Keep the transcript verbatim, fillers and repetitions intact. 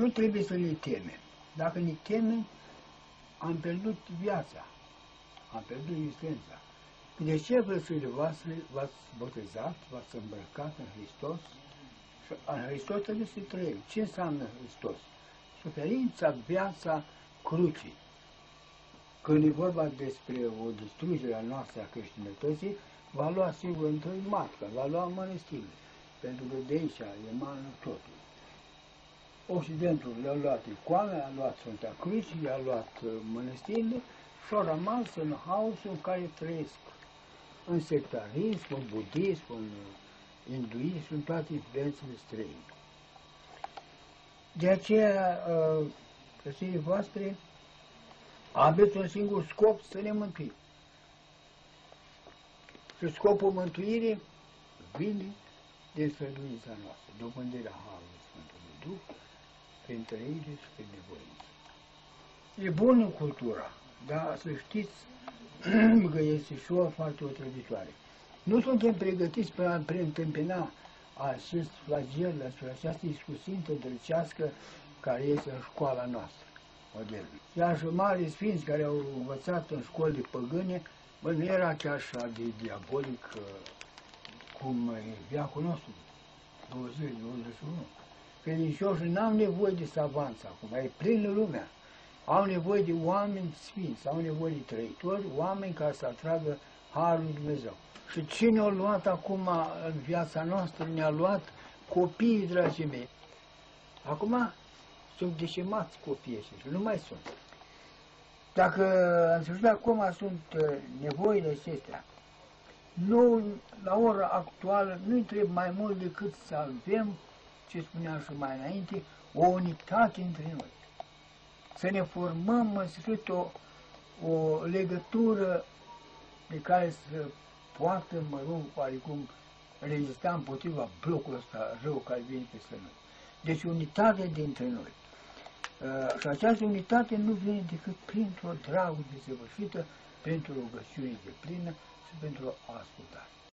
Nu trebuie să ne temem. Dacă ne temem, am pierdut viața, am pierdut esența. De ce văsurile voastre v-ați botezat, v-ați îmbrăcat în Hristos? Și în Hristos trebuie să trăim. Ce înseamnă Hristos? Suferința, viața crucii. Când e vorba despre o distrugere a noastră a creștinătății, va lua singur întâi matca, va lua mănăstirile, pentru că de aici emană totul. Occidentul le-a luat icoane, a luat Sfânta Cruce, le-a luat mănăstirile și au rămas în haosul în care trăiesc. În sectarism, în budism, în hinduism, în toate influențele străine. De aceea, căsile voastre, aveți un singur scop, să ne mântuim. Și scopul mântuirii vine din sfârșița noastră, dobândirea Harului Sfântului Duh, prin trăire și prin nevoință. E bună cultura, dar să știți că este și o foarte otrăvitoare. Nu suntem pregătiți pe a preîntâmpina acest flagel, această iscusință drăcească care este în școala noastră modernă. Iar și mari sfinți care au învățat în școli păgâne, bă, nu era chiar așa de diabolic cum e veacul nostru, douăzeci, douăzeci și unu. Credincioșii n-am nevoie de savanță acum, e plină lumea. Au nevoie de oameni sfinți, au nevoie de trăitori, oameni care să atragă Harul lui Dumnezeu. Și cine a luat acum în viața noastră, ne-a luat copiii, dragii mei. Acum sunt deșemați copiii ăștia, nu mai sunt. Dacă am spus acum sunt nevoile acestea, nu, la ora actuală nu trebuie mai mult decât să avem, ce spuneam și mai înainte, o unitate între noi. Să ne formăm în sfârșit o, o legătură pe care să poată, mă rog, oarecum, rezista împotriva blocului ăsta rău care vine peste noi. Deci unitate dintre noi. Uh, și această unitate nu vine decât printr-o dragoste săvârșită, printr-o rugăciune deplină și pentru o ascultare.